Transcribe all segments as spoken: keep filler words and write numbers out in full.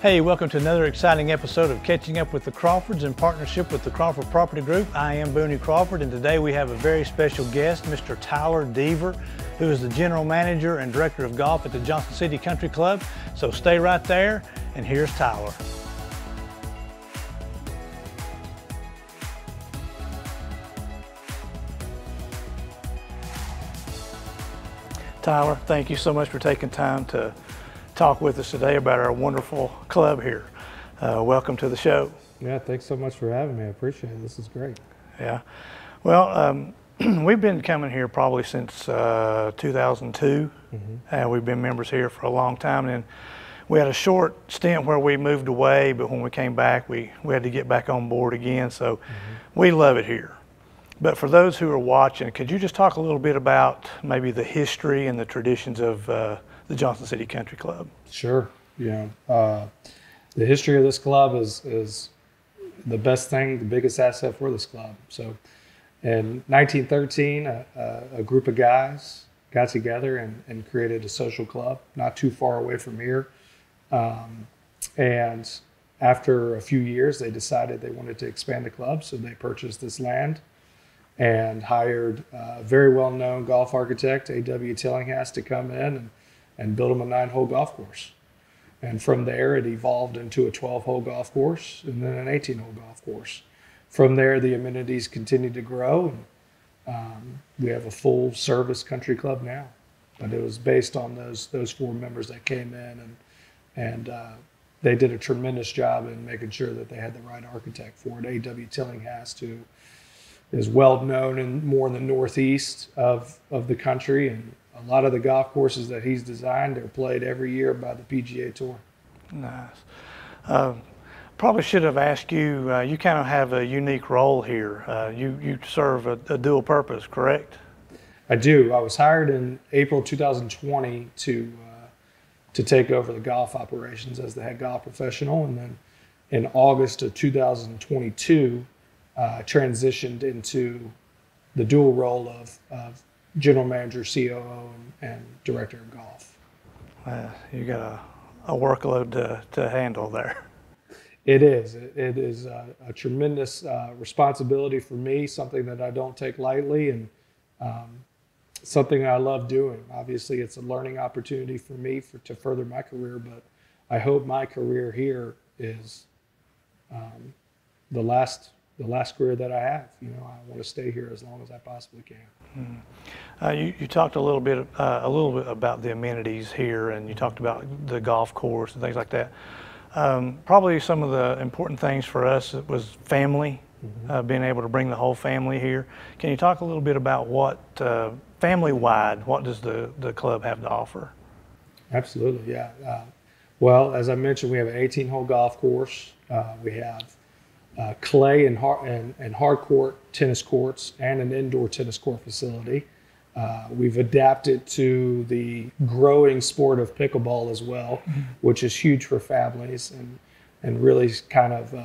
Hey, welcome to another exciting episode of Catching Up with the Crawfords in partnership with the Crawford Property Group. I am Booney Crawford, and today we have a very special guest, Mister Tyler Deaver, who is the General Manager and Director of Golf at the Johnson City Country Club. So stay right there, and here's Tyler. Tyler, thank you so much for taking time to talk with us today about our wonderful club here. Uh, welcome to the show. Yeah, thanks so much for having me. I appreciate it. This is great. Yeah. Well, um, we've been coming here probably since uh, two thousand two, mm-hmm. and we've been members here for a long time. And we had a short stint where we moved away, but when we came back, we, we had to get back on board again. So mm-hmm. we love it here. But for those who are watching, could you just talk a little bit about maybe the history and the traditions of uh, the Johnson City Country Club? Sure. Yeah. Uh, the history of this club is, is the best thing, the biggest asset for this club. So in nineteen thirteen, a, a group of guys got together and, and created a social club not too far away from here. Um, and after a few years, they decided they wanted to expand the club. So they purchased this land and hired a very well-known golf architect, A W Tillinghast, to come in and, and build them a nine-hole golf course. And from there, it evolved into a twelve-hole golf course and then an eighteen-hole golf course. From there, the amenities continued to grow. And, um, we have a full-service country club now. But it was based on those those four members that came in, and, and uh, they did a tremendous job in making sure that they had the right architect for it. A W Tillinghast, who is well known and more in the northeast of, of the country, and a lot of the golf courses that he's designed are played every year by the P G A Tour. Nice. Uh, probably should have asked you, uh, you kind of have a unique role here. Uh, you, you serve a, a dual purpose, correct? I do. I was hired in April two thousand twenty to, uh, to take over the golf operations as the head golf professional, and then in August of two thousand twenty-two, Uh, transitioned into the dual role of, of general manager, C O O, and, and director of golf. Uh, you got a, a workload to, to handle there. It is. It, it is a, a tremendous uh, responsibility for me, something that I don't take lightly, and um, something I love doing. Obviously, it's a learning opportunity for me for, to further my career, but I hope my career here is um, the last the last career that I have. You know, I want to stay here as long as I possibly can. Mm. Uh, you, you talked a little bit uh, a little bit about the amenities here, and you talked about the golf course and things like that. Um, probably some of the important things for us was family, mm-hmm. uh, being able to bring the whole family here. Can you talk a little bit about what, uh, family-wide, what does the, the club have to offer? Absolutely, yeah. Uh, well, as I mentioned, we have an eighteen-hole golf course. Uh, we have Uh, clay and hard, and, and hard court tennis courts and an indoor tennis court facility. Uh, we've adapted to the growing sport of pickleball as well, mm-hmm. which is huge for families, and, and really kind of uh,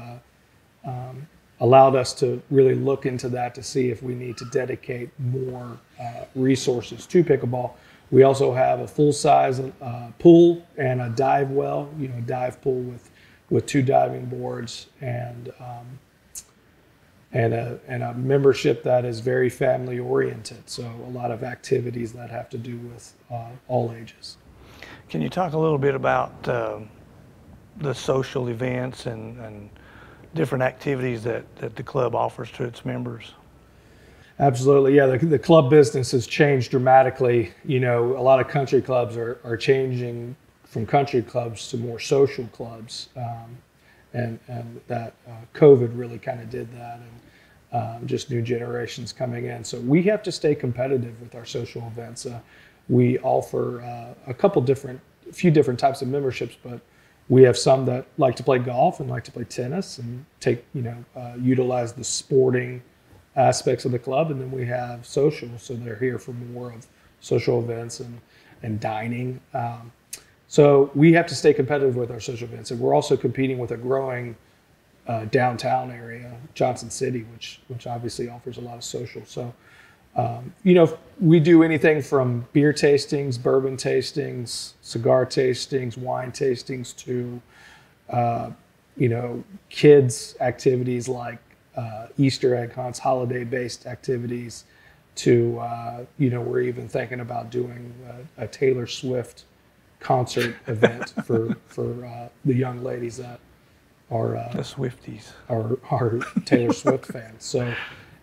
um, allowed us to really look into that to see if we need to dedicate more uh, resources to pickleball. We also have a full-size uh, pool and a dive well, you know, dive pool with with two diving boards, and um, and a and a membership that is very family oriented. So a lot of activities that have to do with uh, all ages. Can you talk a little bit about uh, the social events and, and different activities that, that the club offers to its members? Absolutely, yeah. The, the club business has changed dramatically. You know, a lot of country clubs are, are changing from country clubs to more social clubs, um, and, and that uh, COVID really kind of did that, and um, just new generations coming in. So we have to stay competitive with our social events. Uh, we offer uh, a couple different, a few different types of memberships, but we have some that like to play golf and like to play tennis and take, you know, uh, utilize the sporting aspects of the club, and then we have social, so they're here for more of social events and, and dining. Um, So we have to stay competitive with our social events, and we're also competing with a growing uh, downtown area, Johnson City, which which obviously offers a lot of social. So, um, you know, we do anything from beer tastings, bourbon tastings, cigar tastings, wine tastings, to uh, you know, kids activities like uh, Easter egg hunts, holiday-based activities, to, uh, you know, we're even thinking about doing a, a Taylor Swift concert event for for uh, the young ladies that are uh, the Swifties are, are Taylor Swift fans. So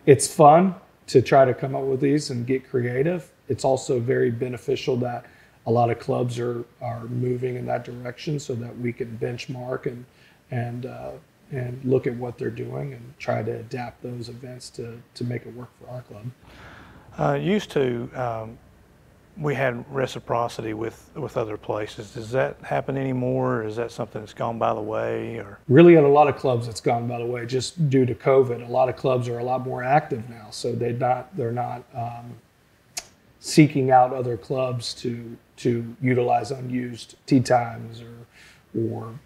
it's fun to try to come up with these and get creative. It's also very beneficial that a lot of clubs are are moving in that direction, so that we can benchmark and and uh, and look at what they're doing and try to adapt those events to to make it work for our club. Uh, used to. Um... We had reciprocity with, with other places. Does that happen anymore, or is that something that's gone by the way? Or really, at a lot of clubs, it's gone by the way, just due to COVID. A lot of clubs are a lot more active now, so they're not they're not um, seeking out other clubs to to utilize unused tee times or or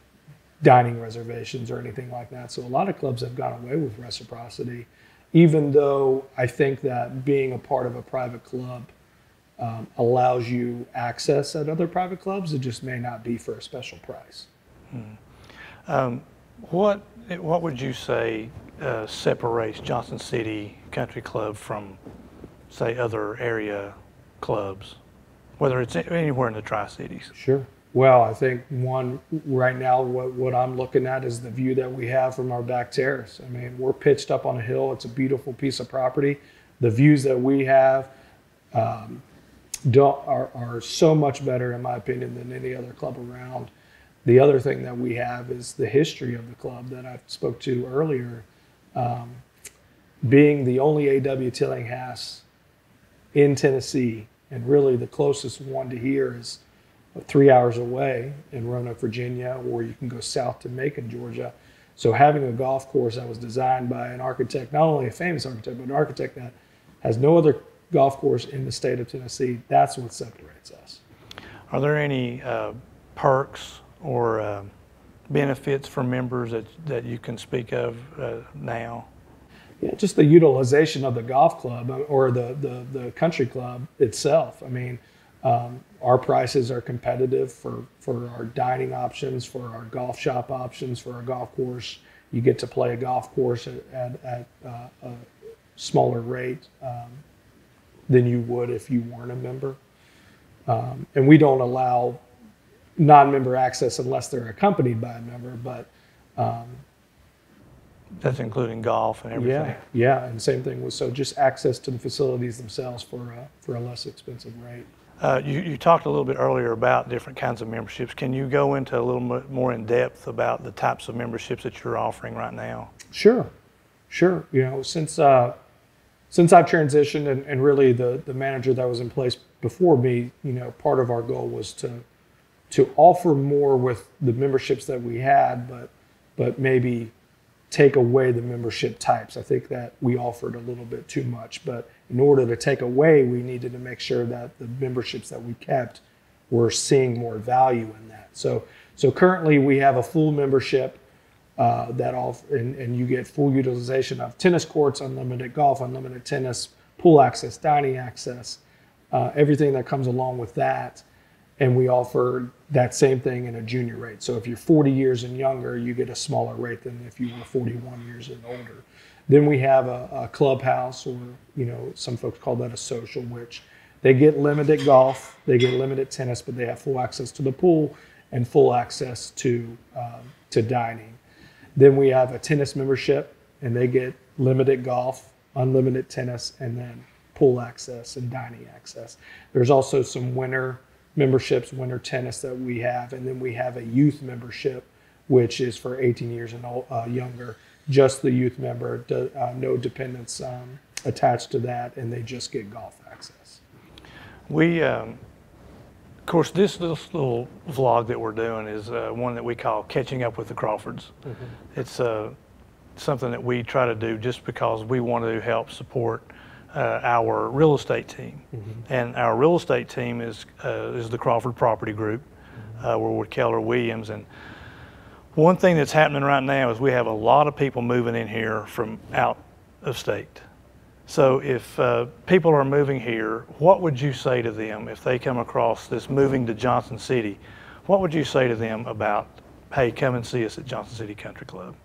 dining reservations or anything like that. So a lot of clubs have gone away with reciprocity, even though I think that being a part of a private club Um, allows you access at other private clubs. It just may not be for a special price. Hmm. Um, what what would you say uh, separates Johnson City Country Club from, say, other area clubs, whether it's anywhere in the Tri-Cities? Sure. Well, I think one right now, what, what I'm looking at is the view that we have from our back terrace. I mean, we're pitched up on a hill. It's a beautiful piece of property. The views that we have um, Don't, are, are so much better, in my opinion, than any other club around. The other thing that we have is the history of the club that I spoke to earlier. Um, being the only A W Tillinghast in Tennessee, and really the closest one to here is three hours away in Roanoke, Virginia, or you can go south to Macon, Georgia. So having a golf course that was designed by an architect, not only a famous architect, but an architect that has no other golf course in the state of Tennessee, that's what separates us. Are there any uh, perks or uh, benefits for members that, that you can speak of uh, now? Yeah, just the utilization of the golf club or the, the, the country club itself. I mean, um, our prices are competitive for, for our dining options, for our golf shop options, for our golf course. You get to play a golf course at, at, at uh, a smaller rate Um, than you would if you weren't a member. Um, and we don't allow non-member access unless they're accompanied by a member, but... Um, That's including golf and everything. Yeah, yeah, and same thing with, so just access to the facilities themselves for a, for a less expensive rate. Uh, you, you talked a little bit earlier about different kinds of memberships. Can you go into a little bit more in depth about the types of memberships that you're offering right now? Sure, sure, you know, since... Uh, Since I've transitioned and, and really the, the manager that was in place before me, you know, part of our goal was to to offer more with the memberships that we had, but but maybe take away the membership types. I think that we offered a little bit too much, but in order to take away, we needed to make sure that the memberships that we kept were seeing more value in that. So so currently we have a full membership Uh, that off and, and you get full utilization of tennis courts, unlimited golf, unlimited tennis, pool access, dining access, uh, everything that comes along with that. And we offer that same thing in a junior rate. So if you're forty years and younger, you get a smaller rate than if you were forty-one years and older. Then we have a, a clubhouse, or, you know, some folks call that a social, which they get limited golf, they get limited tennis, but they have full access to the pool and full access to, um, to dining. Then we have a tennis membership, and they get limited golf, unlimited tennis, and then pool access and dining access. There's also some winter memberships, winter tennis that we have, and then we have a youth membership, which is for eighteen years and old, uh, younger, just the youth member, do, uh, no dependents um, attached to that, and they just get golf access. We, um, of course, this, this little vlog that we're doing is uh, one that we call Catching Up with the Crawfords. Mm-hmm. It's uh, something that we try to do just because we want to help support uh, our real estate team. Mm-hmm. And our real estate team is, uh, is the Crawford Property Group. Mm-hmm. uh, we're with Keller Williams. And one thing that's happening right now is we have a lot of people moving in here from out of state. So if uh, people are moving here, what would you say to them if they come across this moving to Johnson City? What would you say to them about hey, come and see us at Johnson City Country Club?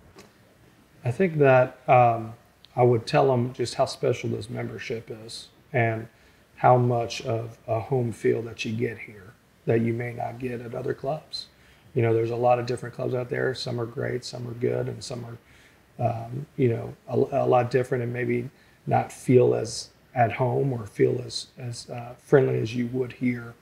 I think that um, I would tell them just how special this membership is and how much of a home feel that you get here that you may not get at other clubs. You know, there's a lot of different clubs out there. Some are great, some are good, and some are, um, you know, a, a lot different and maybe not feel as at home or feel as, as uh, friendly as you would here.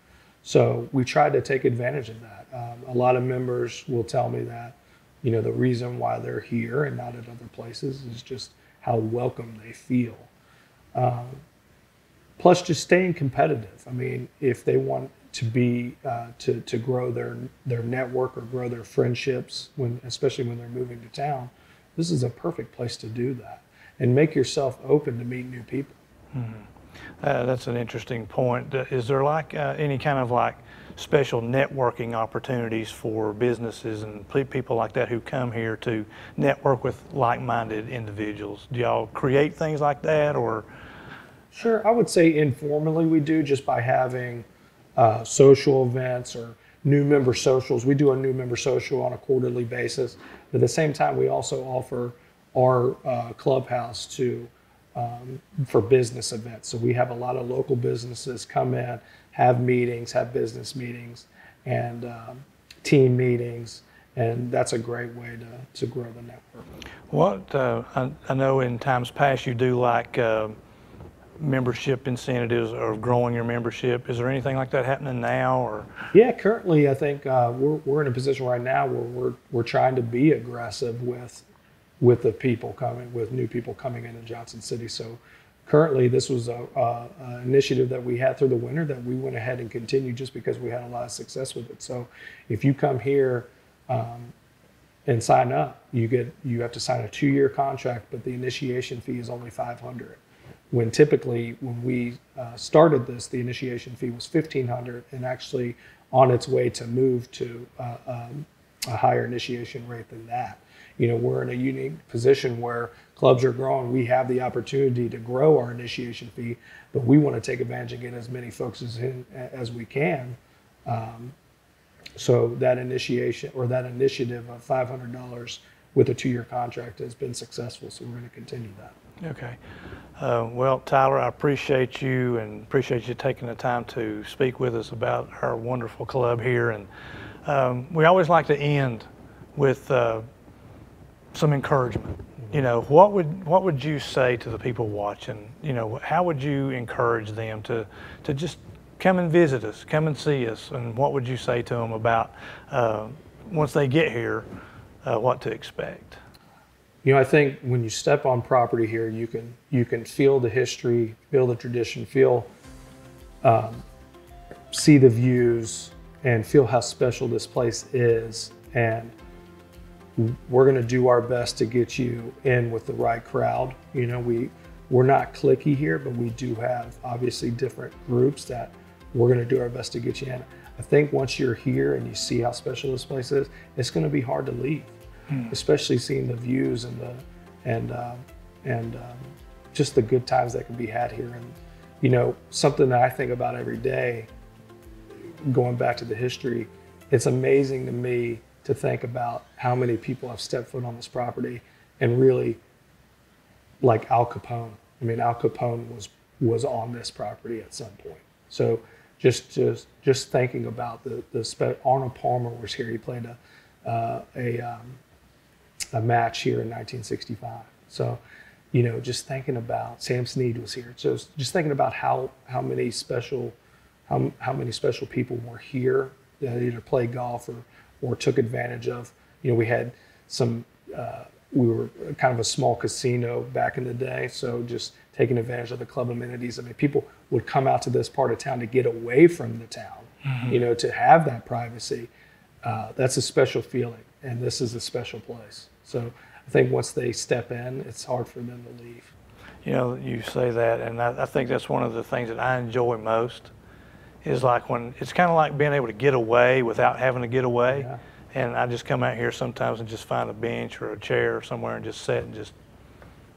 So we tried to take advantage of that. Um, a lot of members will tell me that, you know, the reason why they're here and not at other places is just how welcome they feel. Um, plus just staying competitive. I mean, if they want to be, uh, to, to grow their, their network or grow their friendships, when, especially when they're moving to town, this is a perfect place to do that and make yourself open to meet new people. Mm-hmm. Uh, that's an interesting point. Is there like uh, any kind of like special networking opportunities for businesses and pe people like that who come here to network with like-minded individuals? Do y'all create things like that, or? Sure, I would say informally we do, just by having uh, social events or new member socials. We do a new member social on a quarterly basis, but at the same time we also offer our uh, clubhouse to Um, for business events. So we have a lot of local businesses come in, have meetings, have business meetings and um, team meetings. And that's a great way to, to grow the network. What, uh, I, I know in times past you do like uh, membership incentives or growing your membership. Is there anything like that happening now? Or? Yeah, currently I think uh, we're, we're in a position right now where we're, we're trying to be aggressive with with the people coming, with new people coming into Johnson City. So currently this was a, uh, an initiative that we had through the winter that we went ahead and continued just because we had a lot of success with it. So if you come here um, and sign up, you get, you have to sign a two-year contract, but the initiation fee is only five hundred dollars. When typically, when we uh, started this, the initiation fee was fifteen hundred dollars and actually on its way to move to uh, um, a higher initiation rate than that. You know, we're in a unique position where clubs are growing. We have the opportunity to grow our initiation fee, but we want to take advantage and get as many folks as, in, as we can. Um, so that initiation or that initiative of five hundred dollars with a two-year contract has been successful. So we're going to continue that. Okay. Uh, well, Tyler, I appreciate you and appreciate you taking the time to speak with us about our wonderful club here. And um, we always like to end with uh, some encouragement. You know, what would what would you say to the people watching? You know, how would you encourage them to to just come and visit us, come and see us, and what would you say to them about uh, once they get here, uh, what to expect? You know, I think when you step on property here, you can you can feel the history, feel the tradition, feel um, see the views, and feel how special this place is. And we're going to do our best to get you in with the right crowd. You know, we, we're not cliquey here, but we do have obviously different groups that we're going to do our best to get you in. I think once you're here and you see how special this place is, it's going to be hard to leave, mm. especially seeing the views and the, and, uh, and um, just the good times that can be had here. And, you know, something that I think about every day, going back to the history, it's amazing to me to think about how many people have stepped foot on this property and really like Al Capone. I mean, Al Capone was, was on this property at some point. So just just, just thinking about the, the Arnold Palmer was here. He played a, uh, a, um, a match here in nineteen sixty-five. So, you know, just thinking about Sam Snead was here. So just thinking about how, how many special, how, how many special people were here that either played golf or, or took advantage of. You know, we had some, uh, we were kind of a small casino back in the day, so just taking advantage of the club amenities. I mean, people would come out to this part of town to get away from the town, mm-hmm. you know, to have that privacy. Uh, that's a special feeling, and this is a special place. So I think once they step in, it's hard for them to leave. You know, you say that, and I, I think that's one of the things that I enjoy most. Is like when it's kind of like being able to get away without having to get away. Yeah. And I just come out here sometimes and just find a bench or a chair or somewhere and just sit and just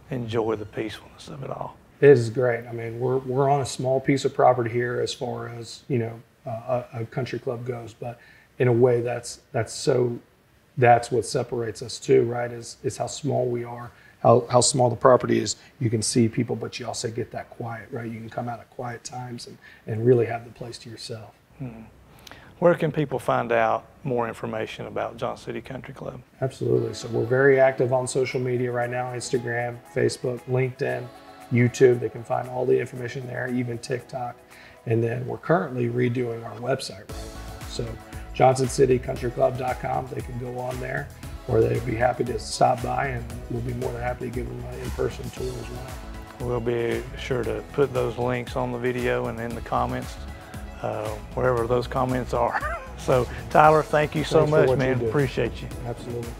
enjoy the peacefulness of it all. It is great. I mean, we're, we're on a small piece of property here as far as, you know, uh, a, a country club goes, but in a way that's, that's so that's what separates us too, right? Is is how small we are, how how small the property is. You can see people, but you also get that quiet, right? You can come out at quiet times and and really have the place to yourself. Hmm. Where can people find out more information about Johnson City Country Club? Absolutely. So we're very active on social media right now: Instagram, Facebook, LinkedIn, YouTube. They can find all the information there, even TikTok. And then we're currently redoing our website right now. So johnson city country club dot com, they can go on there, or they'd be happy to stop by, and we'll be more than happy to give them an in-person tour as well. We'll be sure to put those links on the video and in the comments, uh, wherever those comments are. So Tyler, thank you so much, man. Appreciate you. Absolutely.